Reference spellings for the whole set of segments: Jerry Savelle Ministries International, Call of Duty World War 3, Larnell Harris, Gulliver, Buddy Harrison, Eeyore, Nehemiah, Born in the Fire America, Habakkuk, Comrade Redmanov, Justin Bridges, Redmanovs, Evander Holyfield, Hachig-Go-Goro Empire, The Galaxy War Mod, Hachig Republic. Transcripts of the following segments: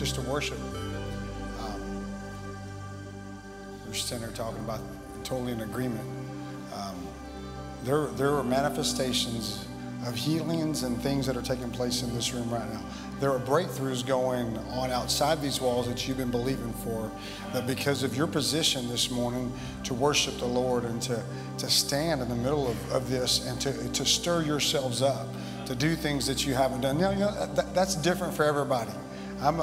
just to worship. We're sitting there talking about, totally in agreement. There are manifestations of healings and things that are taking place in this room right now. There are breakthroughs going on outside these walls that you've been believing for, that because of your position this morning to worship the Lord and to stand in the middle of this and to stir yourselves up, to do things that you haven't done. Now, you know, that's different for everybody. I'm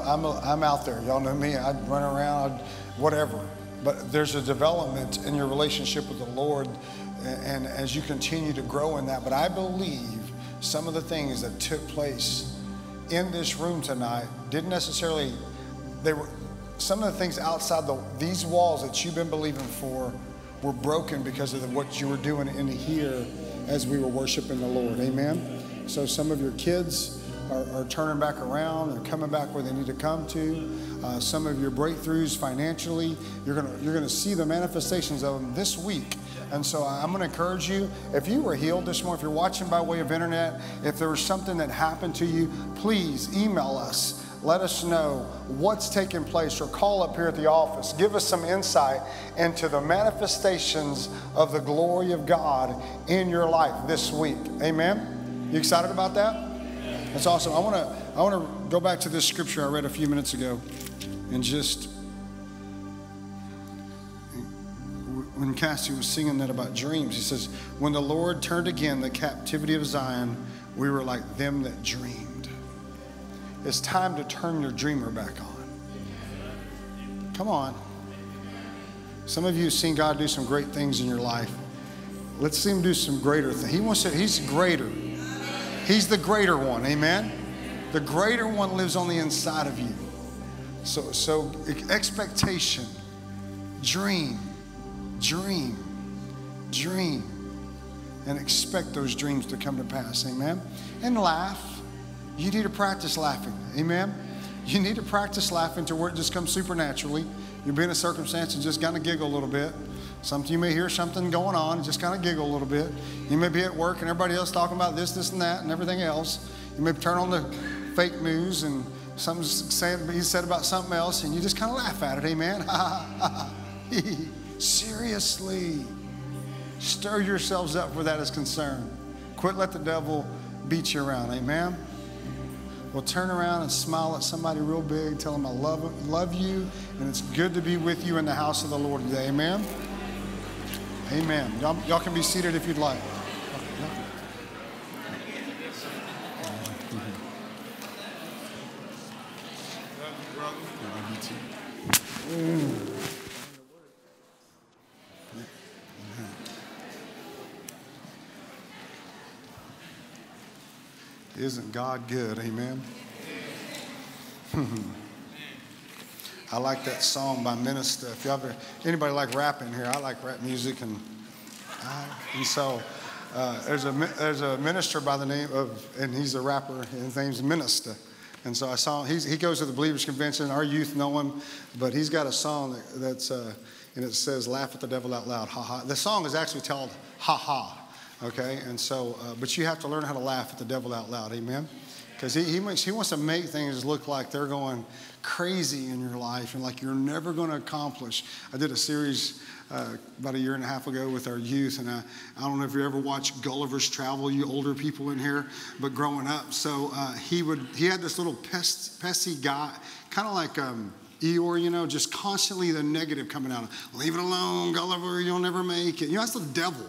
out there. Y'all know me. I'd run around, whatever. But there's a development in your relationship with the Lord, and as you continue to grow in that. But I believe some of the things that took place in this room tonight didn't necessarily, they were, some of the things outside these walls that you've been believing for were broken because of what you were doing in here as we were worshiping the Lord. Amen? So some of your kids are turning back around, they're coming back where they need to come to. Some of your breakthroughs financially, you're gonna see the manifestations of them this week. And so I'm going to encourage you, if you were healed this morning, if you're watching by way of internet, if there was something that happened to you, please email us. Let us know what's taking place, or call up here at the office. Give us some insight into the manifestations of the glory of God in your life this week. Amen? You excited about that? That's awesome. I want to go back to this scripture I read a few minutes ago, and just when Cassie was singing that about dreams, he says, when the Lord turned again the captivity of Zion, we were like them that dreamed. It's time to turn your dreamer back on. Come on. Some of you have seen God do some great things in your life. Let's see him do some greater things. He wants to, he's greater. He's the greater one, amen? The greater one lives on the inside of you. So expectation, dream, and expect those dreams to come to pass. Amen. And laugh. You need to practice laughing. Amen. You need to practice laughing to where it just comes supernaturally. You'll be in a circumstance and just kind of giggle a little bit. You may hear something going on and just kind of giggle a little bit. You may be at work and everybody else talking about this and that and everything else. You may turn on the fake news and something's said about something else, and you just kind of laugh at it. Amen. Seriously, stir yourselves up where that is concerned. Quit let the devil beat you around, amen? Well, turn around and smile at somebody real big. Tell them I love you, and it's good to be with you in the house of the Lord today, amen? Amen. Y'all can be seated if you'd like. Isn't God good? Amen. I like that song by Minister. If you ever, anybody like rapping here, I like rap music, and so there's a minister by the name of, and he's a rapper. And his name's Minister, and so I saw he goes to the Believers Convention. Our youth know him, but he's got a song and it says "Laugh at the Devil Out Loud." Ha ha. The song is actually called "Ha Ha." Okay, and so, but you have to learn how to laugh at the devil out loud, amen? Because he wants to make things look like they're going crazy in your life and like you're never going to accomplish. I did a series about a year and a half ago with our youth, and I don't know if you ever watched Gulliver's Travel, you older people in here, but growing up. So he had this little pesty guy, kind of like... Eeyore, you know, just constantly the negative coming out. Leave it alone, Gulliver, you'll never make it. You know, that's the devil.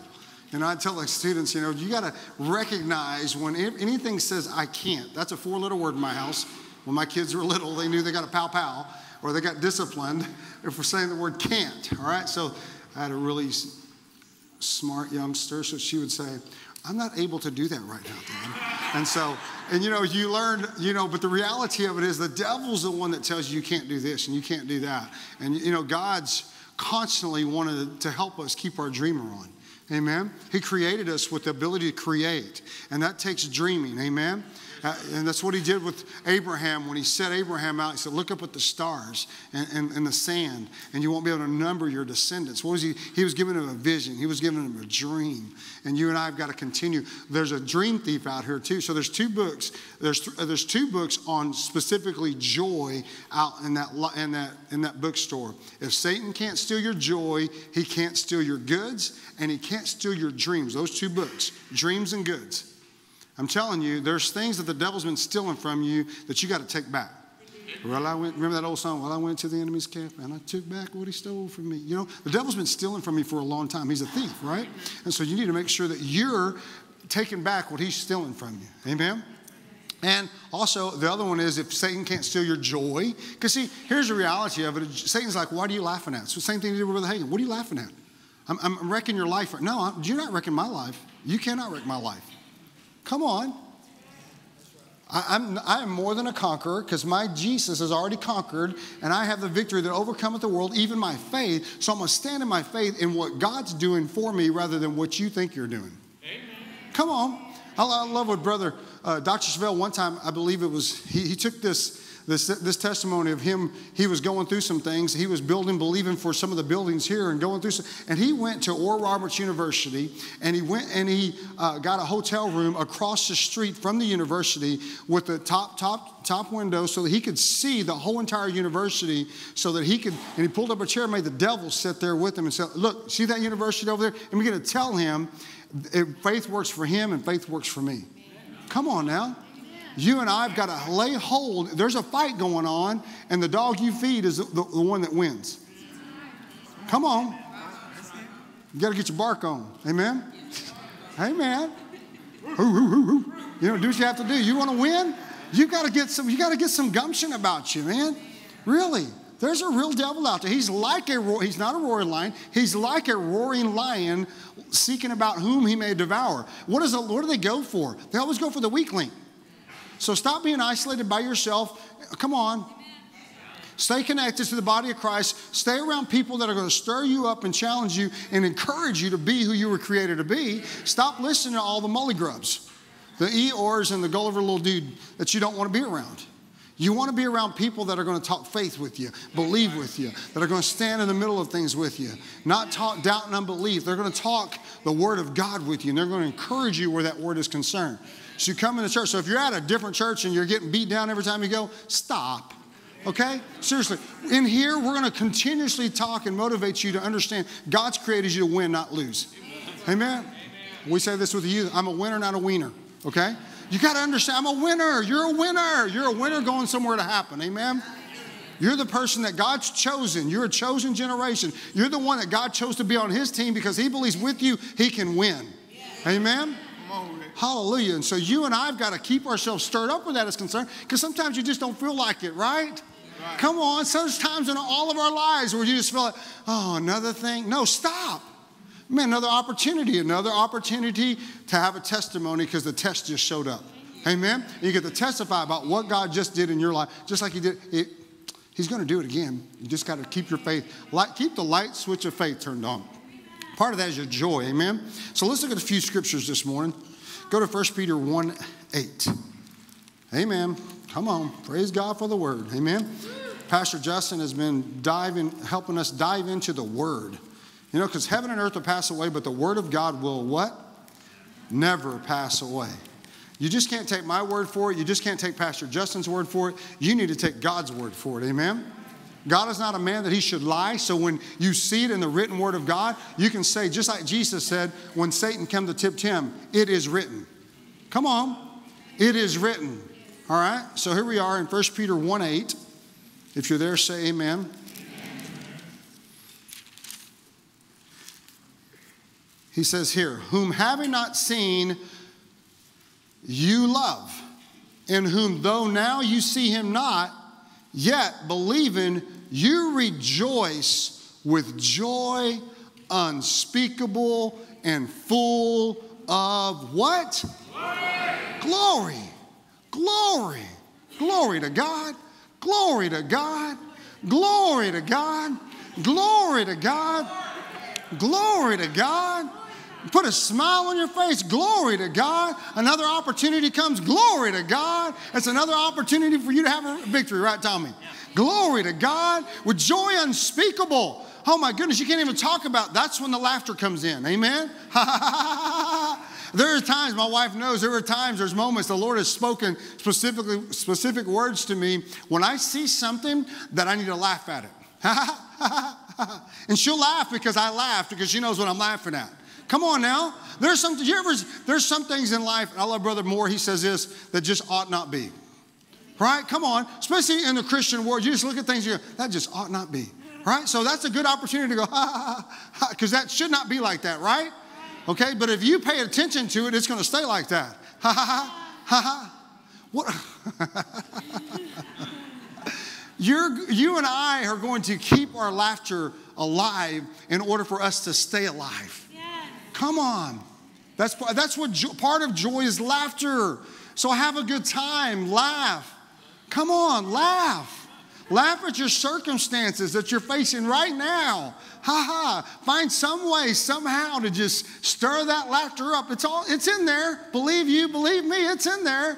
And I tell the students, you know, you got to recognize when anything says I can't. That's a four-letter word in my house. When my kids were little, they knew they got a pow-pow, or they got disciplined for saying the word can't, all right? So I had a really smart youngster, so she would say, I'm not able to do that right now, Dad. And so, and you know, you learn, you know, but the reality of it is the devil's the one that tells you you can't do this and you can't do that. And, you know, God's constantly wanted to help us keep our dreamer on. Amen. He created us with the ability to create, and that takes dreaming. Amen. And that's what he did with Abraham when he set Abraham out. He said, look up at the stars and the sand, and you won't be able to number your descendants. What was he? He was giving him a vision. He was giving him a dream. And you and I have got to continue. There's a dream thief out here too. So there's two books. There's two books on specifically joy out in that bookstore. If Satan can't steal your joy, he can't steal your goods, and he can't steal your dreams. Those two books, dreams and goods. I'm telling you, there's things that the devil's been stealing from you that you got to take back. Well, remember that old song, well, I went to the enemy's camp and I took back what he stole from me. You know, the devil's been stealing from me for a long time. He's a thief, right? And so you need to make sure that you're taking back what he's stealing from you. Amen? And also, the other one is if Satan can't steal your joy. Because, see, here's the reality of it. Satan's like, why are you laughing at? It's the same thing he did with Brother Hagin. What are you laughing at? I'm wrecking your life. No, you're not wrecking my life. You cannot wreck my life. Come on. I am more than a conqueror because my Jesus has already conquered, and I have the victory that overcometh the world, even my faith. So I'm going to stand in my faith in what God's doing for me rather than what you think you're doing. Amen. Come on. I love what Brother Dr. Savelle one time, I believe it was, he took this testimony of him. He was going through some things. He was believing for some of the buildings here and going through some. And he went to Oral Roberts University, and he went and he got a hotel room across the street from the university with the top window so that he could see the whole entire university so that he could, and he pulled up a chair and made the devil sit there with him and said, look, see that university over there? And we're going to tell him faith works for him and faith works for me. Come on now. You and I have got to lay hold. There's a fight going on, and the dog you feed is the one that wins. Come on. You got to get your bark on. Amen? Amen. You know, do what you have to do. You want to win? You got to get some gumption about you, man. Really. There's a real devil out there. He's not a roaring lion. He's like a roaring lion seeking about whom he may devour. What do they go for? They always go for the weak link. So stop being isolated by yourself. Come on. Amen. Stay connected to the body of Christ. Stay around people that are going to stir you up and challenge you and encourage you to be who you were created to be. Stop listening to all the mully grubs, the Eeyores and the Gulliver little dude that you don't want to be around. You want to be around people that are going to talk faith with you, believe with you, that are going to stand in the middle of things with you, not talk doubt and unbelief. They're going to talk the Word of God with you, and they're going to encourage you where that Word is concerned. So you come into church. So if you're at a different church and you're getting beat down every time you go, stop. Okay? Seriously. In here, we're going to continuously talk and motivate you to understand God's created you to win, not lose. Amen? Amen. We say this with the youth. I'm a winner, not a wiener. Okay? You got to understand, I'm a winner. You're a winner. You're a winner going somewhere to happen. Amen? You're the person that God's chosen. You're a chosen generation. You're the one that God chose to be on His team because He believes with you, He can win. Amen? Hallelujah. And so you and I have got to keep ourselves stirred up where that is concerned because sometimes you just don't feel like it, right? Right. Come on. Sometimes in all of our lives where you just feel like, oh, another thing. No, stop. Man, another opportunity to have a testimony because the test just showed up. Amen. And you get to testify about what God just did in your life, just like He did it. He's going to do it again. You just got to keep your faith, keep the light switch of faith turned on. Part of that is your joy. Amen. So let's look at a few scriptures this morning. Go to 1 Peter 1:8. Amen. Come on. Praise God for the Word. Amen. Pastor Justin has been helping us dive into the Word. You know, because heaven and earth will pass away, but the Word of God will what? Never pass away. You just can't take my word for it. You just can't take Pastor Justin's word for it. You need to take God's word for it. Amen. God is not a man that He should lie. So when you see it in the written Word of God, you can say, just like Jesus said, when Satan came to tempt Him, it is written. Come on. It is written. All right. So here we are in 1 Peter 1:8. If you're there, say amen. He says here, whom having not seen, you love, in whom though now you see Him not, yet believing, you rejoice with joy unspeakable and full of what? Glory. Glory. Glory to God. Glory to God. Glory to God. Glory to God. Glory to God. Put a smile on your face. Glory to God. Another opportunity comes. Glory to God. It's another opportunity for you to have a victory, right, Tommy? Yeah. Glory to God. With joy unspeakable. Oh, my goodness, you can't even talk about it. That's when the laughter comes in. Amen? There are times, my wife knows, there are times, there's moments the Lord has spoken specific words to me when I see something that I need to laugh at it. And she'll laugh because I laugh because she knows what I'm laughing at. Come on now. There's some things in life, and I love Brother Moore, he says this, that just ought not be. Right? Come on. Especially in the Christian world, you just look at things and you go, that just ought not be. Right? So that's a good opportunity to go, because that should not be like that, right? Okay, but if you pay attention to it, it's going to stay like that. What? You and I are going to keep our laughter alive in order for us to stay alive. Yes. Come on. That's what part of joy is, laughter. So have a good time. Laugh. Come on, laugh. Laugh at your circumstances that you're facing right now. Find some way, somehow to just stir that laughter up. It's in there. Believe you, believe me, it's in there.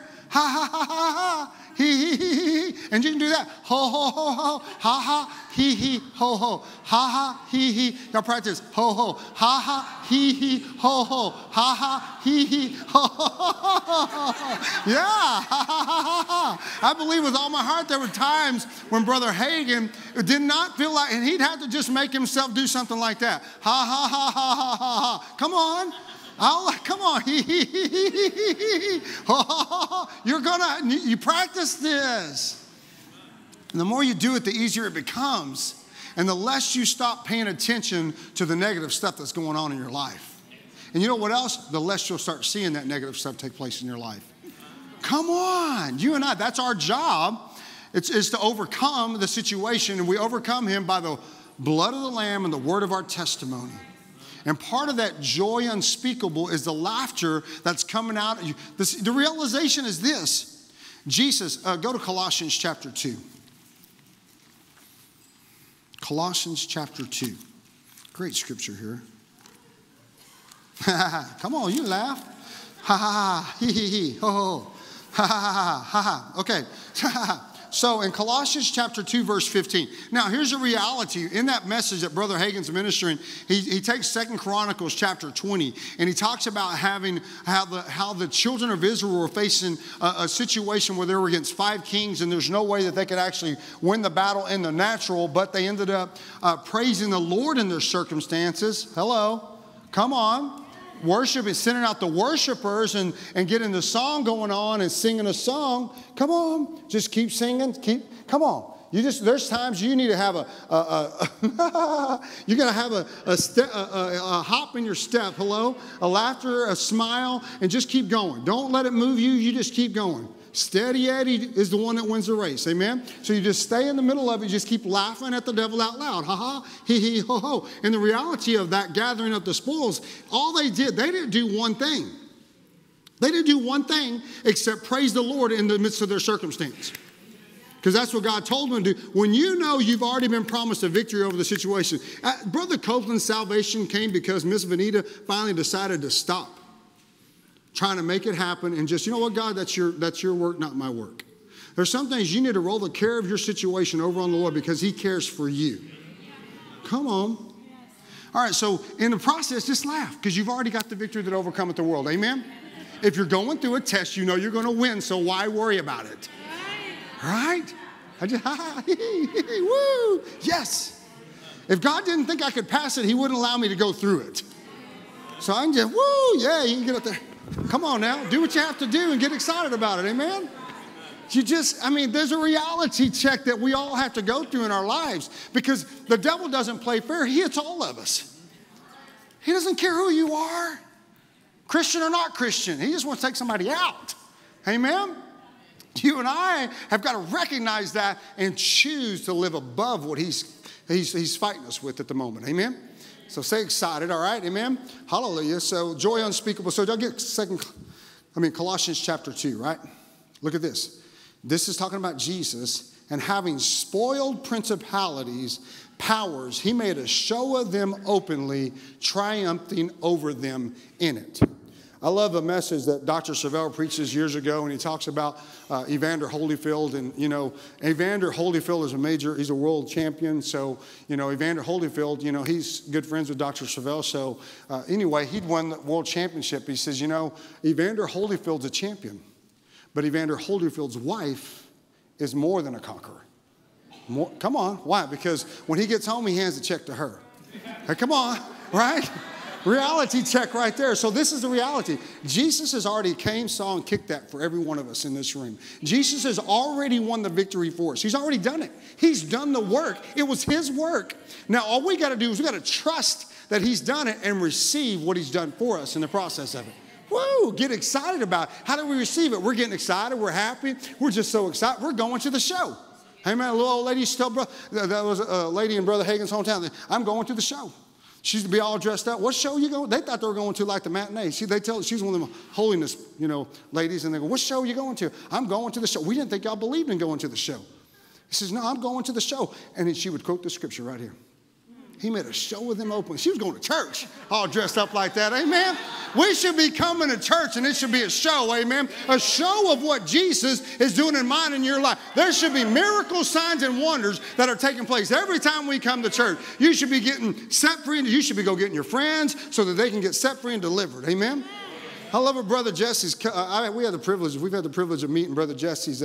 Hee hee hee hee. And you can do that. Ho ho ho ho. Ha ha hee hee ho ho. Ha ha hee hee. Y'all practice. Ho ho. Ha ha hee hee ho ho. Ha ha hee hee ho ho. Yeah. Ha ha ha ha. I believe with all my heart there were times when Brother Hagin did not feel like, and he'd have to just make himself do something like that. Ha ha ha ha ha ha ha. Come on. Come on. You practice this. And the more you do it, the easier it becomes. And the less you stop paying attention to the negative stuff that's going on in your life. And you know what else? The less you'll start seeing that negative stuff take place in your life. Come on. You and I, that's our job. It's to overcome the situation. And we overcome him by the blood of the Lamb and the word of our testimony. And part of that joy unspeakable is the laughter that's coming out of you. The realization is this. Jesus, go to Colossians chapter 2. Colossians chapter 2. Great scripture here. Come on, you laugh. Ha ha ha, hee hee hee, ho ho. Ha ha ha ha ha. Okay. So in Colossians chapter 2, verse 15. Now, here's a reality. In that message that Brother Hagin's ministering, he takes 2 Chronicles chapter 20, and he talks about how the children of Israel were facing a situation where they were against 5 kings, and there's no way that they could actually win the battle in the natural, but they ended up praising the Lord in their circumstances. Hello. Come on. Worship is sending out the worshipers and getting the song going on and singing a song. Come on, just keep singing. Come on. There's times you need to have you're going to have a hop in your step. Hello, a laughter, a smile, and just keep going. Don't let it move you. You just keep going. Steady Eddie is the one that wins the race. Amen? So you just stay in the middle of it. You just keep laughing at the devil out loud. Ha ha, hee hee, ho ho. And the reality of that gathering up the spoils, all they didn't do one thing. They didn't do one thing except praise the Lord in the midst of their circumstance. Because that's what God told them to do. When you know you've already been promised a victory over the situation. Brother Copeland's salvation came because Miss Vanita finally decided to stop trying to make it happen and just, you know what, God, that's your work, not my work. There's some things you need to roll the care of your situation over on the Lord because he cares for you. Come on. All right, so in the process, just laugh because you've already got the victory that overcometh the world. Amen? If you're going through a test, you know you're going to win, so why worry about it? Right? I just, woo, yes. If God didn't think I could pass it, he wouldn't allow me to go through it. So I can just, woo, yeah, you can get up there. Come on now, do what you have to do and get excited about it, amen? You just, I mean, there's a reality check that we all have to go through in our lives because the devil doesn't play fair. He hits all of us. He doesn't care who you are, Christian or not Christian. He just wants to take somebody out, amen? You and I have got to recognize that and choose to live above what he's fighting us with at the moment, amen? So stay excited, all right? Amen? Hallelujah. So joy unspeakable. So don't get Colossians chapter 2, right? Look at this. This is talking about Jesus and having spoiled principalities, powers, he made a show of them openly, triumphing over them in it. I love a message that Dr. Savelle preaches years ago, and he talks about Evander Holyfield. And, you know, Evander Holyfield is he's a world champion. So, you know, Evander Holyfield, you know, he's good friends with Dr. Savelle. So anyway, he'd won the world championship. He says, you know, Evander Holyfield's a champion, but Evander Holyfield's wife is more than a conqueror. Come on. Why? Because when he gets home, he hands a check to her. Hey, come on, right? Reality check right there. So this is the reality. Jesus has already came, saw, and kicked that for every one of us in this room. Jesus has already won the victory for us. He's already done it. He's done the work. It was his work. Now, all we got to do is we got to trust that he's done it and receive what he's done for us in the process of it. Woo, get excited about it. How do we receive it? We're getting excited. We're happy. We're just so excited. We're going to the show. Hey, man, a little old lady, that was a lady in Brother Hagin's hometown. I'm going to the show. She used to be all dressed up. What show you going? They thought they were going to like the matinee. They tell she's one of them holiness, you know, ladies, and they go, "What show are you going to?" "I'm going to the show." "We didn't think y'all believed in going to the show." He says, "No, I'm going to the show." And then she would quote the scripture right here. He made a show of them open. She was going to church all dressed up like that. Amen. We should be coming to church, and it should be a show. Amen. A show of what Jesus is doing in mine and your life. There should be miracles, signs, and wonders that are taking place every time we come to church. You should be getting set free, and you should be getting your friends so that they can get set free and delivered. Amen. I love it, Brother Jesse's. We've had the privilege of meeting Brother Jesse's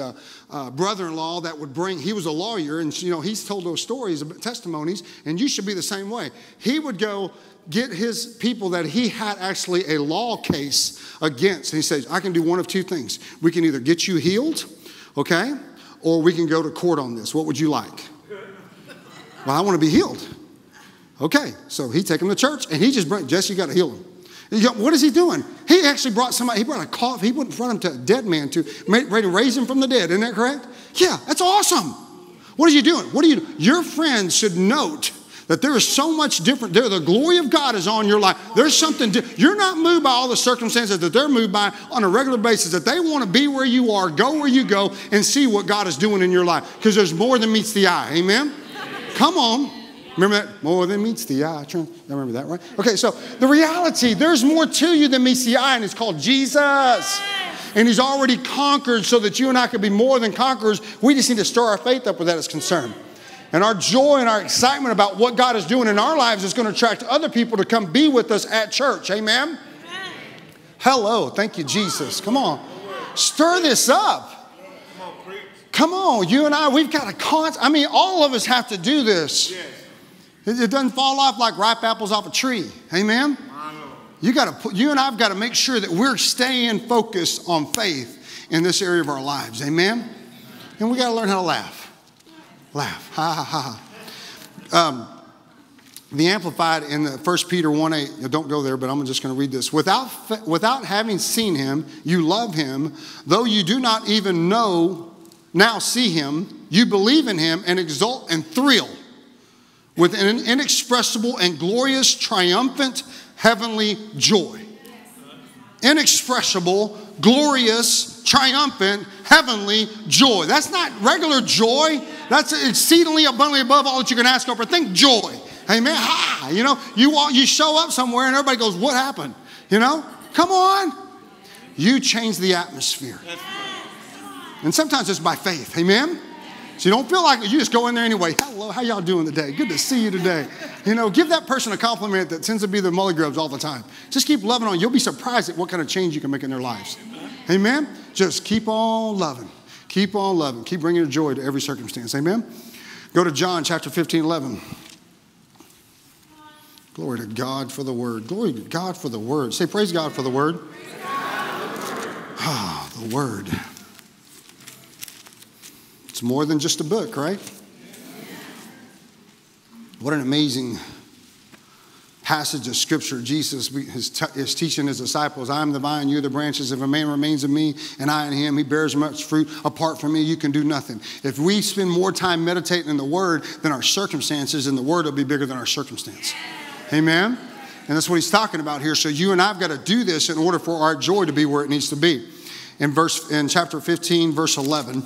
brother-in-law that would bring. He was a lawyer, and you know he's told those stories, testimonies, and you should be the same way. He would go get his people that he had actually a law case against, and he says, "I can do one of two things. We can either get you healed, okay, or we can go to court on this. What would you like?" "Well, I want to be healed." "Okay." So he take him to church, and he just bring Jesse. "You got to heal him." What is he doing? He actually brought somebody, he brought a cough, he went in front of him to a dead man to raise him from the dead. Isn't that correct? Yeah, that's awesome. What are you doing? What are you doing? Your friends should note that there is so much different. The glory of God is on your life. There's something different. You're not moved by all the circumstances that they're moved by on a regular basis, that they want to be where you are, go where you go, and see what God is doing in your life. Because there's more than meets the eye. Amen? Come on. Remember that? More than meets the eye. I remember that, right? Okay, so the reality, there's more to you than meets the eye, and it's called Jesus. And he's already conquered so that you and I could be more than conquerors. We just need to stir our faith up where that is concerned. And our joy and our excitement about what God is doing in our lives is going to attract other people to come be with us at church. Amen? Hello. Thank you, Jesus. Come on. Stir this up. Come on. You and I, we've got to all of us have to do this. It doesn't fall off like ripe apples off a tree. Amen? You and I have got to make sure that we're staying focused on faith in this area of our lives. Amen? And we got to learn how to laugh. Laugh. Ha, ha, ha, ha. The Amplified in the 1 Peter 1:8, don't go there, but I'm just going to read this. Without having seen him, you love him, though you do not even now see him, you believe in him and exult and thrill with an inexpressible and glorious, triumphant, heavenly joy. Inexpressible, glorious, triumphant, heavenly joy. That's not regular joy. That's exceedingly abundantly above all that you can ask or think joy. Amen. Ha! You know, you show up somewhere and everybody goes, "What happened?" You know, come on. You change the atmosphere. And sometimes it's by faith. Amen. So you don't feel like it. You just go in there anyway. "Hello, how y'all doing today? Good to see you today." You know, give that person a compliment that tends to be the mully grubs all the time. Just keep loving on. You'll be surprised at what kind of change you can make in their lives. Amen? Just keep on loving. Keep on loving. Keep bringing joy to every circumstance. Amen? Go to John chapter 15:11. Glory to God for the word. Glory to God for the word. Say praise God for the word. Ah, the word. It's more than just a book, right? What an amazing passage of scripture. Jesus is teaching his disciples, "I am the vine, you are the branches. If a man remains in me and I in him, he bears much fruit. Apart from me, you can do nothing." If we spend more time meditating in the word than our circumstances, and the word will be bigger than our circumstance. Amen? And that's what he's talking about here. So you and I have got to do this in order for our joy to be where it needs to be. In chapter 15, verse 11.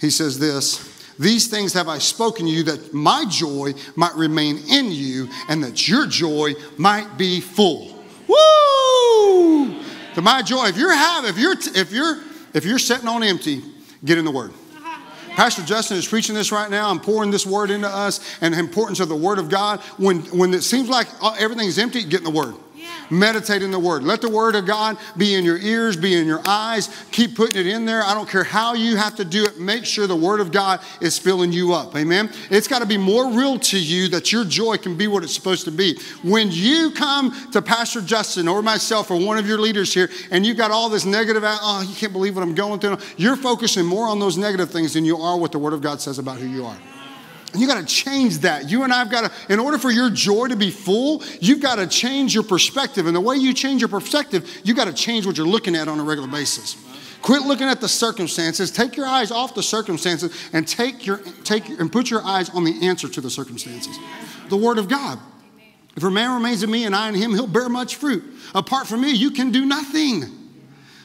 He says this, These things have I spoken to you, that my joy might remain in you, and that your joy might be full. Woo! To my joy, if you're sitting on empty, get in the Word. Pastor Justin is preaching this right now and pouring this word into us, and the importance of the Word of God. When it seems like everything's empty, get in the Word. Meditate in the Word. Let the Word of God be in your ears, be in your eyes. Keep putting it in there. I don't care how you have to do it. Make sure the Word of God is filling you up. Amen. It's got to be more real to you, that your joy can be what it's supposed to be. When you come to Pastor Justin or myself or one of your leaders here, and you've got all this negative, oh, you can't believe what I'm going through. You're focusing more on those negative things than you are what the Word of God says about who you are. And you got to change that. You and I have got to, in order for your joy to be full, you've got to change your perspective. And the way you change your perspective, you got to change what you're looking at on a regular basis. Quit looking at the circumstances. Take your eyes off the circumstances and put your eyes on the answer to the circumstances. The Word of God. If a man remains in me and I in him, he'll bear much fruit. Apart from me, you can do nothing.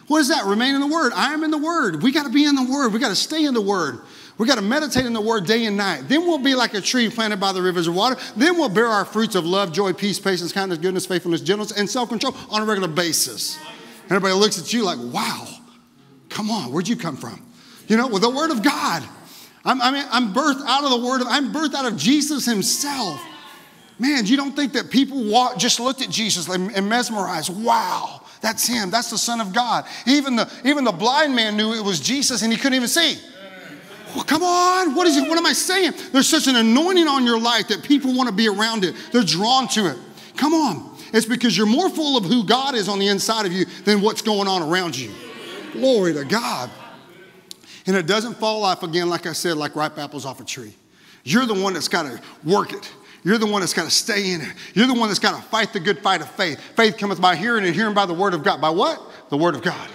What is that? Remain in the Word. I am in the Word. We got to be in the Word. We got to stay in the Word. We got to meditate in the Word day and night. Then we'll be like a tree planted by the rivers of water. Then we'll bear our fruits of love, joy, peace, patience, kindness, goodness, faithfulness, gentleness, and self-control on a regular basis. And everybody looks at you like, wow, come on, where'd you come from? You know, with the Word of God. I'm birthed out of the Word. I'm birthed out of Jesus himself. Man, you don't think that people just looked at Jesus and mesmerized, wow, that's him. That's the Son of God. Even the blind man knew it was Jesus, and he couldn't even see. Well, come on, what is it? What am I saying? There's such an anointing on your life that people want to be around it. They're drawn to it. Come on. It's because you're more full of who God is on the inside of you than what's going on around you. Glory to God. And it doesn't fall off again, like I said, like ripe apples off a tree. You're the one that's got to work it. You're the one that's got to stay in it. You're the one that's got to fight the good fight of faith. Faith cometh by hearing, and hearing by the Word of God. By what? The Word of God.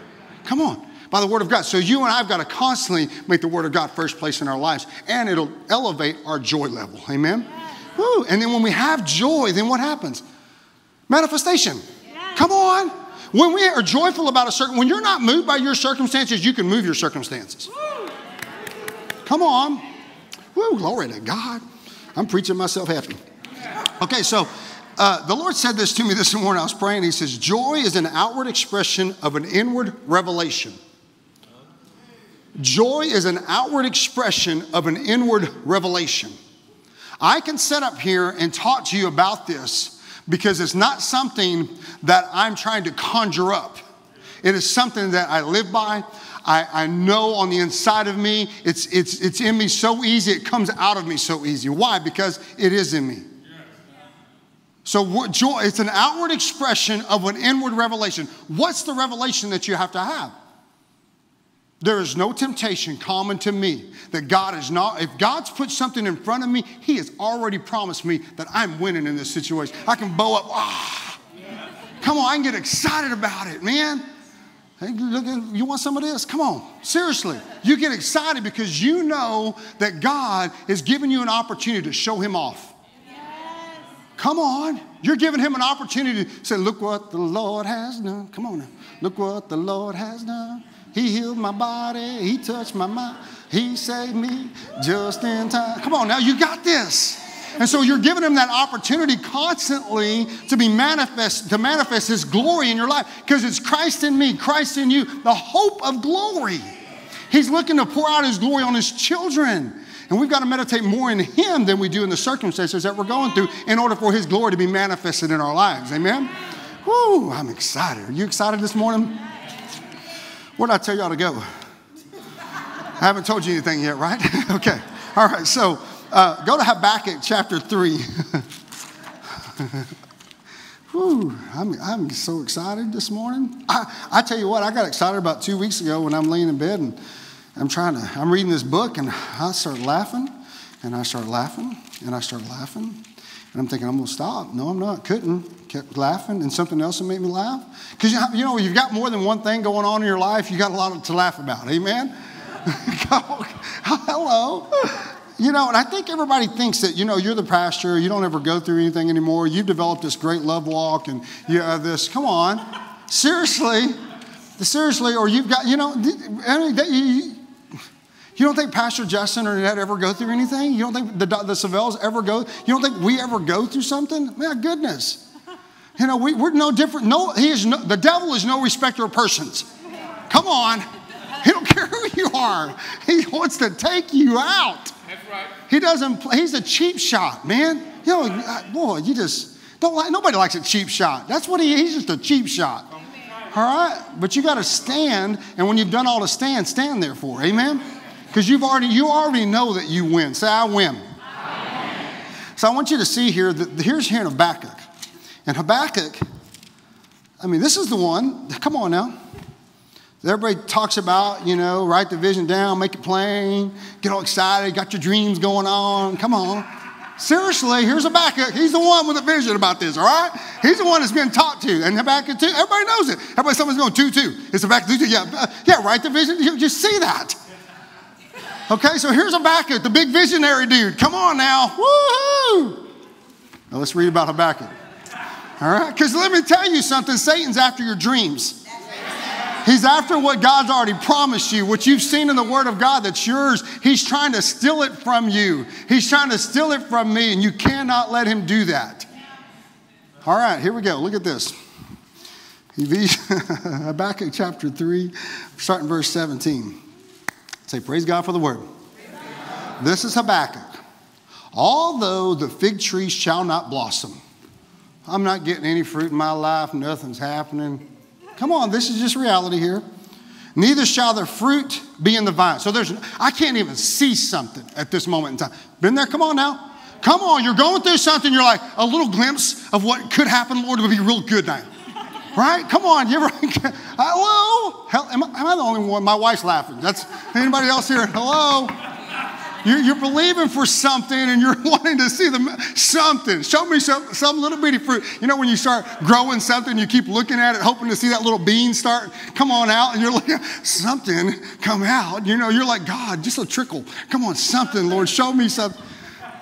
Come on. By the Word of God. So you and I have got to constantly make the Word of God first place in our lives, and it'll elevate our joy level. Amen? Yeah. Woo. And then when we have joy, then what happens? Manifestation. Yeah. Come on. When we are joyful about when you're not moved by your circumstances, you can move your circumstances. Woo. Come on. Woo, glory to God. I'm preaching myself happy. Yeah. Okay, so the Lord said this to me this morning. I was praying. He says, joy is an outward expression of an inward revelation. Joy is an outward expression of an inward revelation. I can sit up here and talk to you about this because it's not something that I'm trying to conjure up. It is something that I live by. I know on the inside of me, it's in me so easy. It comes out of me so easy. Why? Because it is in me. So joy, it's an outward expression of an inward revelation. What's the revelation that you have to have? There is no temptation common to me that God is not. If God's put something in front of me, he has already promised me that I'm winning in this situation. I can bow up. Ah, come on, I can get excited about it, man. Hey, look, you want some of this? Come on. Seriously. You get excited because you know that God is giving you an opportunity to show him off. Yes. Come on. You're giving him an opportunity to say, look what the Lord has done. Come on now. Look what the Lord has done. He healed my body. He touched my mind. He saved me just in time. Come on now, you got this. And so you're giving him that opportunity constantly to manifest his glory in your life, because it's Christ in me, Christ in you, the hope of glory. He's looking to pour out his glory on his children. And we've got to meditate more in him than we do in the circumstances that we're going through in order for his glory to be manifested in our lives. Amen? Woo, I'm excited. Are you excited this morning? Where did I tell y'all to go? I haven't told you anything yet, right? Okay. All right. So go to Habakkuk chapter 3. Whew, I'm so excited this morning. I tell you what, I got excited about 2 weeks ago when I'm laying in bed and I'm reading this book, and I start laughing and I start laughing and I start laughing. And I'm thinking, I'm going to stop. No, I'm not. Couldn't. Kept laughing. And something else that made me laugh. Because, you know, you've got more than one thing going on in your life. You got a lot to laugh about. Amen? Hello. You know, and I think everybody thinks that, you know, you're the pastor. You don't ever go through anything anymore. You've developed this great love walk. And you have this. Come on. Seriously. Seriously. Or you've got, you know, You don't think Pastor Justin or Dad ever go through anything? You don't think the Savelles ever go? You don't think we ever go through something? My goodness. You know, we're no different. No, the devil is no respecter of persons. Come on. He don't care who you are. He wants to take you out. That's right. He doesn't play. He's a cheap shot, man. You know, boy, you just don't like, nobody likes a cheap shot. That's what he is. He's just a cheap shot. All right. But you got to stand. And when you've done all the stand there for. Amen. Because you already know that you win. Say, I win. I win. So I want you to see here that here's here in Habakkuk. And Habakkuk, I mean, this is the one. Come on now. Everybody talks about, you know, write the vision down, make it plain, get all excited, got your dreams going on. Come on. Seriously, here's Habakkuk. He's the one with a vision about this, all right? He's the one that's being talked to. And Habakkuk 2, everybody knows it. Everybody, someone's going, 2:2. It's Habakkuk 2:2. Yeah, write the vision. You just see that. Okay, so here's Habakkuk, the big visionary dude. Come on now. Woohoo! Now let's read about Habakkuk. All right? Because let me tell you something. Satan's after your dreams. He's after what God's already promised you, what you've seen in the Word of God that's yours. He's trying to steal it from you. He's trying to steal it from me, and you cannot let him do that. All right, here we go. Look at this. Habakkuk chapter 3, starting verse 17. Say, praise God for the Word. This is Habakkuk. Although the fig tree shall not blossom. I'm not getting any fruit in my life. Nothing's happening. Come on, this is just reality here. Neither shall the fruit be in the vine. So I can't even see something at this moment in time. Been there? Come on now. Come on, you're going through something. You're like, a little glimpse of what could happen, Lord, would be real good now. Right? Come on. You ever, hello? Am I the only one? My wife's laughing. That's anybody else here? Hello? You're believing for something and you're wanting to see something. Show me some little bitty fruit. You know, when you start growing something, you keep looking at it, hoping to see that little bean start come on out. And you're looking at something come out. You know, you're like, God, just a trickle. Come on, something, Lord, show me something.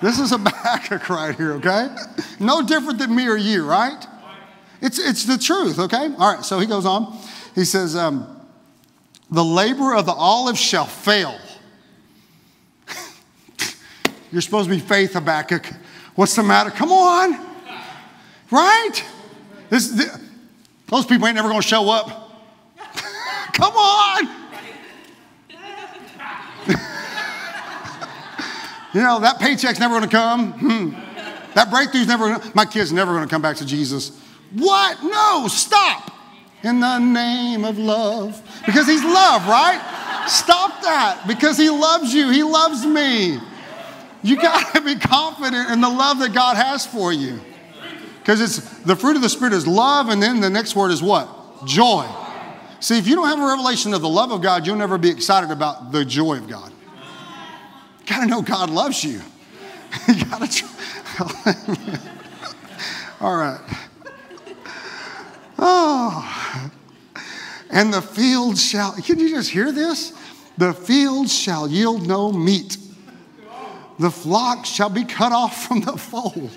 This is Habakkuk right here, okay? No different than me or you, right? It's the truth, okay? All right, so he goes on. He says, the labor of the olive shall fail. You're supposed to be faith, Habakkuk. What's the matter? Come on. Right? Those people ain't never going to show up. Come on. You know, that paycheck's never going to come. That breakthrough's never going to come. My kid's never going to come back to Jesus. What? No, stop. In the name of love. Because he's love, right? Stop that. Because he loves you. He loves me. You got to be confident in the love that God has for you. Because it's the fruit of the Spirit is love, and then the next word is what? Joy. See, if you don't have a revelation of the love of God, you'll never be excited about the joy of God. You got to know God loves you. You got to try. All right. Oh. And the field shall, can you just hear this? The field shall yield no meat. The flock shall be cut off from the fold,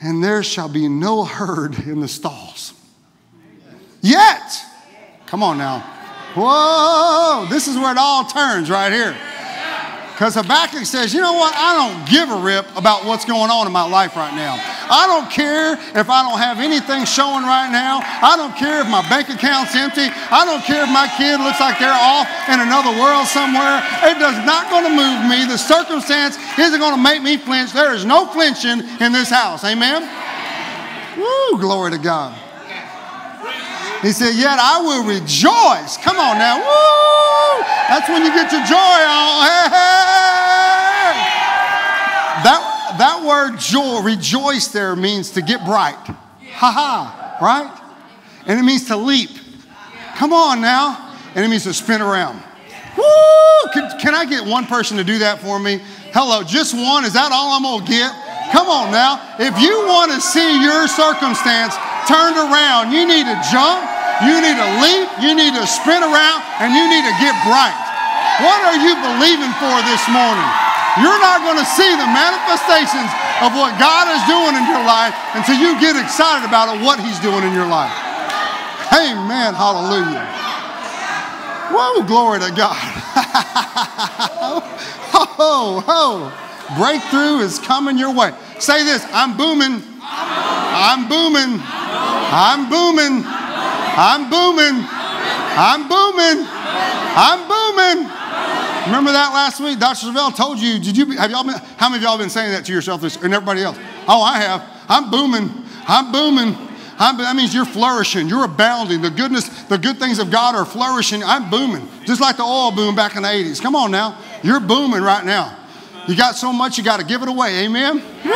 and there shall be no herd in the stalls. Yet, come on now. Whoa, this is where it all turns right here. Because Habakkuk says, you know what? I don't give a rip about what's going on in my life right now. I don't care if I don't have anything showing right now. I don't care if my bank account's empty. I don't care if my kid looks like they're off in another world somewhere. It does not going to move me. The circumstance isn't going to make me flinch. There is no flinching in this house. Amen? Woo, glory to God. He said, yet I will rejoice. Come on now. Woo! That's when you get your joy on. Hey, hey. That word joy, rejoice there means to get bright. Ha-ha, right? And it means to leap. Come on now. And it means to spin around. Woo! Can I get one person to do that for me? Hello, just one? Is that all I'm going to get? Come on now. If you want to see your circumstance turned around, you need to jump, you need to leap, you need to spin around, and you need to get bright. What are you believing for this morning? You're not going to see the manifestations of what God is doing in your life until you get excited about what he's doing in your life. Amen. Hallelujah. Whoa, glory to God. Ho, ho. Breakthrough is coming your way. Say this, I'm booming. I'm booming. I'm booming. I'm booming. I'm booming. I'm booming. Remember that last week? Dr. Savelle told you, how many of y'all been saying that to yourself and everybody else? Oh, I have. I'm booming. I'm booming. That means you're flourishing. You're abounding. The good things of God are flourishing. I'm booming. Just like the oil boom back in the 80s. Come on now. You're booming right now. You got so much, you got to give it away. Amen? Woo!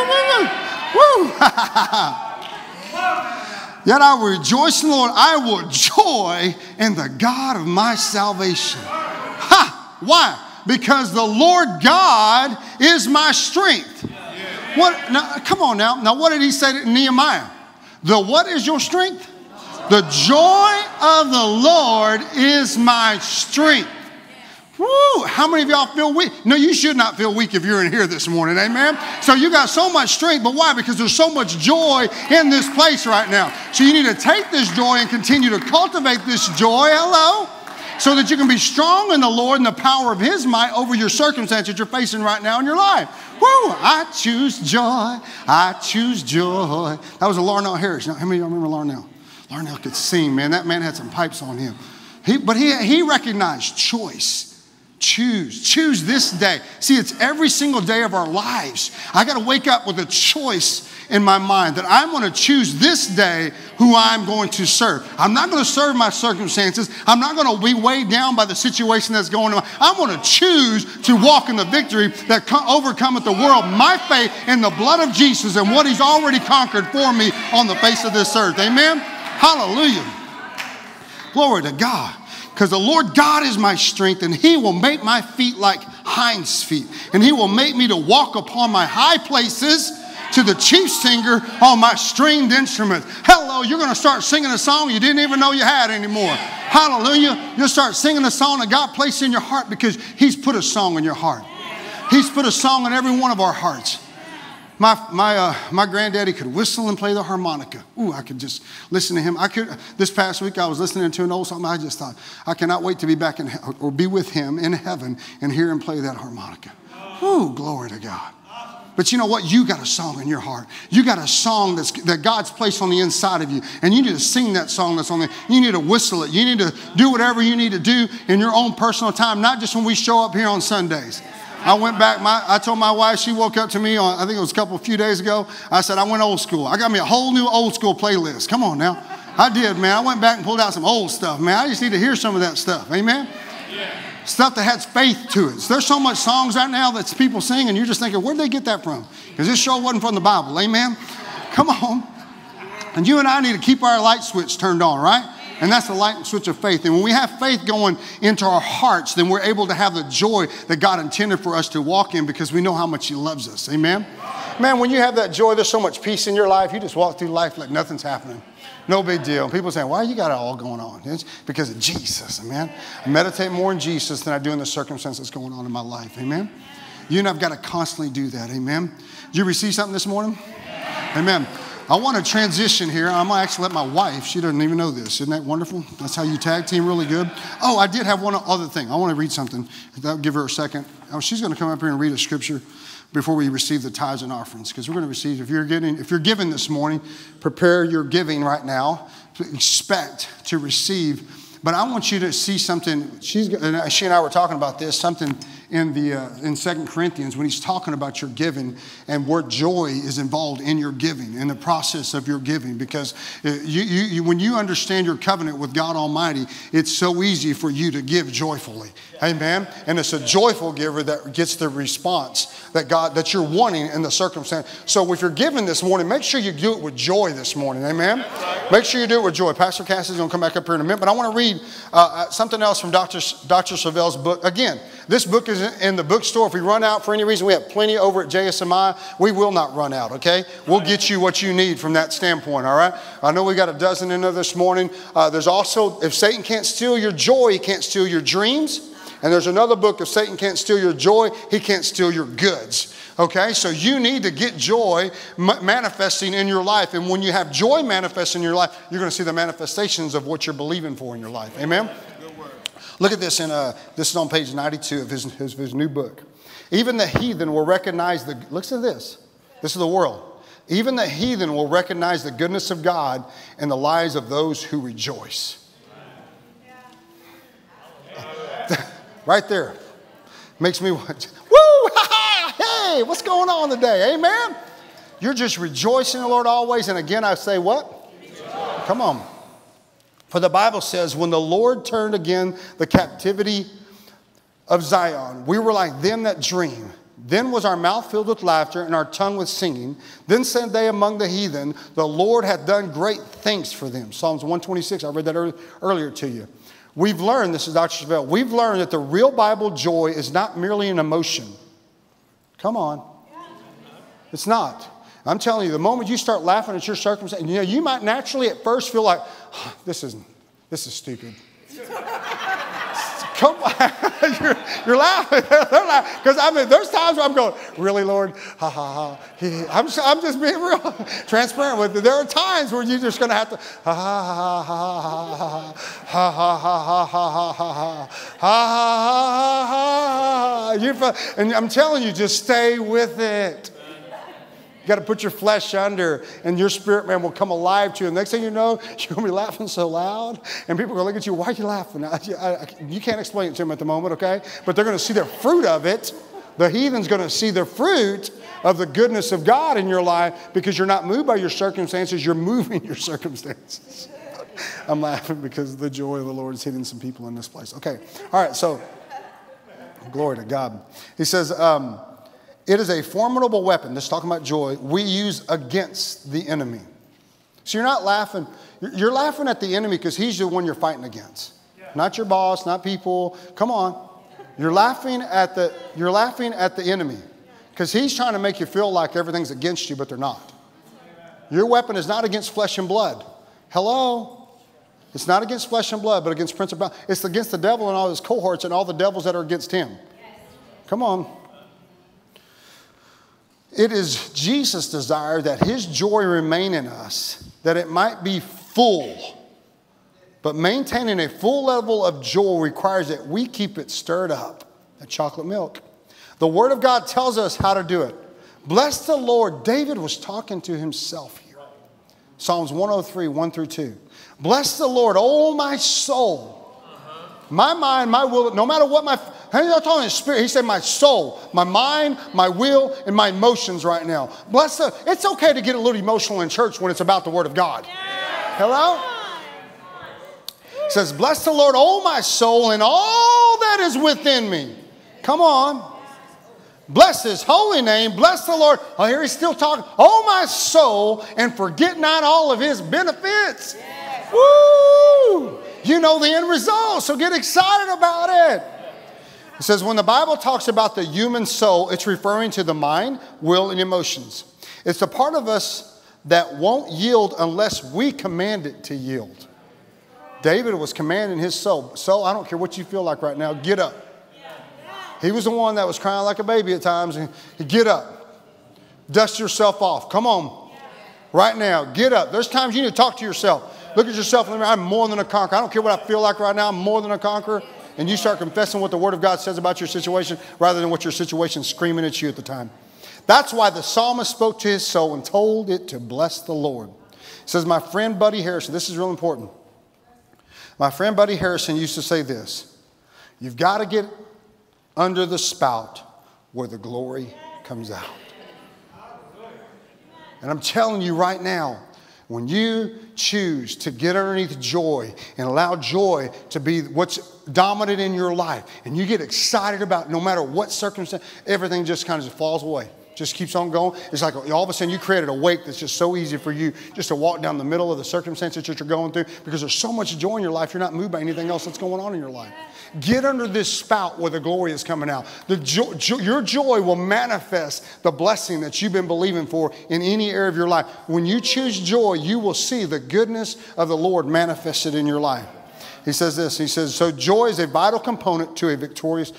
Yet I will rejoice in the Lord. I will joy in the God of my salvation. Ha! Why? Because the Lord God is my strength. What? Now, come on now. Now, what did he say to Nehemiah? What is your strength? The joy of the Lord is my strength. Woo! How many of y'all feel weak? No, you should not feel weak if you're in here this morning, amen? So you got so much strength, but why? Because there's so much joy in this place right now. So you need to take this joy and continue to cultivate this joy, hello? So that you can be strong in the Lord and the power of His might over your circumstances you're facing right now in your life. Woo! I choose joy. I choose joy. That was a Larnell Harris. Now, how many of y'all remember Larnell? Larnell could sing, man. That man had some pipes on him. But he recognized choice. Choose. Choose this day. See, it's every single day of our lives. I got to wake up with a choice in my mind that I'm going to choose this day who I'm going to serve. I'm not going to serve my circumstances. I'm not going to be weighed down by the situation that's going on. I'm going to choose to walk in the victory that overcometh the world. My faith in the blood of Jesus and what He's already conquered for me on the face of this earth. Amen? Hallelujah. Glory to God. Because the Lord God is my strength, and He will make my feet like hinds' feet. And He will make me to walk upon my high places to the chief singer on my stringed instruments. Hello, you're going to start singing a song you didn't even know you had anymore. Hallelujah. You'll start singing a song that God placed in your heart because He's put a song in your heart. He's put a song in every one of our hearts. My granddaddy could whistle and play the harmonica. Ooh, I could just listen to him. This past week I was listening to an old song. I just thought, I cannot wait to be back in or be with him in heaven and hear him play that harmonica. Ooh, glory to God. But you know what? You got a song in your heart. You got a song that God's placed on the inside of you. And you need to sing that song that's on there. You need to whistle it. You need to do whatever you need to do in your own personal time, not just when we show up here on Sundays. I went back. I told my wife, she woke up to me on, I think it was a few days ago. I said, I went old school. I got me a whole new old school playlist. Come on now. I did, man. I went back and pulled out some old stuff, man. I just need to hear some of that stuff. Amen? Yeah. Stuff that has faith to it. So there's so much songs right now that people sing, and you're just thinking, where'd they get that from? Because this show wasn't from the Bible. Amen? Come on. And you and I need to keep our light switch turned on, right? And that's the light switch of faith. And when we have faith going into our hearts, then we're able to have the joy that God intended for us to walk in because we know how much He loves us. Amen? Man, when you have that joy, there's so much peace in your life. You just walk through life like nothing's happening. No big deal. People say, why you got it all going on? It's because of Jesus. Amen? I meditate more in Jesus than I do in the circumstances going on in my life. Amen? You and I've got to constantly do that. Amen? Did you receive something this morning? Amen. I want to transition here. I'm going to actually let my wife, she doesn't even know this. Isn't that wonderful? That's how you tag team really good. Oh, I did have one other thing. I want to read something. That'll give her a second. Oh, she's going to come up here and read a scripture before we receive the tithes and offerings. Because we're going to receive, if you're giving this morning, prepare your giving right now. Expect to receive. But I want you to see something. She and I were talking about this, something in 2 Corinthians when he's talking about your giving and where joy is involved in your giving, in the process of your giving. Because when you understand your covenant with God Almighty, it's so easy for you to give joyfully. Amen? And it's a joyful giver that gets the response that you're wanting in the circumstance. So if you're giving this morning, make sure you do it with joy this morning. Amen? Make sure you do it with joy. Pastor Cassie's going to come back up here in a minute, but I want to read something else from Dr. Savelle's book. Again, this book is in the bookstore. If we run out for any reason, we have plenty over at JSMI. We will not run out, okay? We'll get you what you need from that standpoint, all right? I know we got a dozen in there this morning. There's also, if Satan can't steal your joy, he can't steal your dreams. And there's another book, if Satan can't steal your joy, he can't steal your goods. Okay, so you need to get joy manifesting in your life. And when you have joy manifesting in your life, you're going to see the manifestations of what you're believing for in your life. Amen? Look at this. This is on page 92 of his new book. Even the heathen will recognize the... Listen to this. This is the world. Even the heathen will recognize the goodness of God in the lives of those who rejoice. Right there. Makes me want... Woo! Hey, what's going on today? Amen? You're just rejoicing in the Lord always. And again, I say what? Rejoice. Come on. For the Bible says, when the Lord turned again the captivity of Zion, we were like them that dream. Then was our mouth filled with laughter and our tongue with singing. Then said they among the heathen, the Lord hath done great things for them. Psalms 126, I read that earlier to you. We've learned, this is Dr. Savelle, we've learned that the real Bible joy is not merely an emotion. Come on. It's not. I'm telling you, the moment you start laughing at your circumstance, you know, you might naturally at first feel like, oh, this is stupid. Come on. You're laughing. Because I mean, there's times where I'm going, really, Lord? Ha, ha, ha. I'm just being real transparent with you. There are times where you're just going to have to, ha, ha, ha, ha, ha, ha, ha, ha, ha, ha, ha, ha, ha, ha, ha. And I'm telling you, just stay with it. You got to put your flesh under, and your spirit man will come alive to you. And next thing you know, you're going to be laughing so loud, and people are going to look at you. Why are you laughing? You can't explain it to them at the moment, okay? But they're going to see the fruit of it. The heathen's going to see the fruit of the goodness of God in your life because you're not moved by your circumstances. You're moving your circumstances. I'm laughing because the joy of the Lord is hitting some people in this place. Okay. All right. So, glory to God. He says... It is a formidable weapon, this is talking about joy, we use against the enemy. So you're not laughing. You're laughing at the enemy because he's the one you're fighting against. Yeah. Not your boss, not people. Come on. You're laughing at the enemy because he's trying to make you feel like everything's against you, but they're not. Your weapon is not against flesh and blood. Hello? It's not against flesh and blood, but against principalities. It's against the devil and all his cohorts and all the devils that are against him. Come on. It is Jesus' desire that his joy remain in us, that it might be full. But maintaining a full level of joy requires that we keep it stirred up. That chocolate milk. The word of God tells us how to do it. Bless the Lord. David was talking to himself here. Psalms 103, 1 through 2. Bless the Lord, oh my soul. My mind, my will, no matter what my... He's not talking his spirit. He said, my soul, my mind, my will, and my emotions right now. Bless the... It's okay to get a little emotional in church when it's about the Word of God. Yeah. Hello? It says, bless the Lord, oh my soul, and all that is within me. Come on. Bless his holy name. Bless the Lord. Oh, here he's still talking. Oh my soul, and forget not all of his benefits. Yeah. Woo! You know the end result, so get excited about it. It says, when the Bible talks about the human soul, it's referring to the mind, will, and emotions. It's the part of us that won't yield unless we command it to yield. David was commanding his soul. Soul, I don't care what you feel like right now, get up. He was the one that was crying like a baby at times. And get up. Dust yourself off. Come on. Right now, get up. There's times you need to talk to yourself. Look at yourself in the mirror. I'm more than a conqueror. I don't care what I feel like right now. I'm more than a conqueror. And you start confessing what the Word of God says about your situation rather than what your situation is screaming at you at the time. That's why the psalmist spoke to his soul and told it to bless the Lord. It says, my friend Buddy Harrison, this is real important. My friend Buddy Harrison used to say this. You've got to get under the spout where the glory comes out. And I'm telling you right now, when you choose to get underneath joy and allow joy to be what's dominant in your life, and you get excited about no matter what circumstance, everything just kind of falls away. Just keeps on going. It's like all of a sudden you created a wake that's just so easy for you just to walk down the middle of the circumstances that you're going through because there's so much joy in your life, you're not moved by anything else that's going on in your life. Get under this spout where the glory is coming out. Your joy will manifest the blessing that you've been believing for in any area of your life. When you choose joy, you will see the goodness of the Lord manifested in your life. He says this, he says, so joy is a vital component to a victorious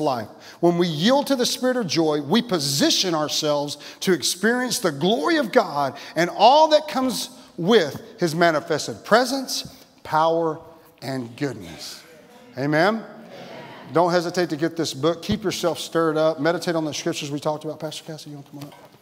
life. When we yield to the spirit of joy, we position ourselves to experience the glory of God and all that comes with his manifested presence, power, and goodness. Amen? Amen. Don't hesitate to get this book. Keep yourself stirred up. Meditate on the scriptures we talked about. Pastor Cassie, you want to come on up?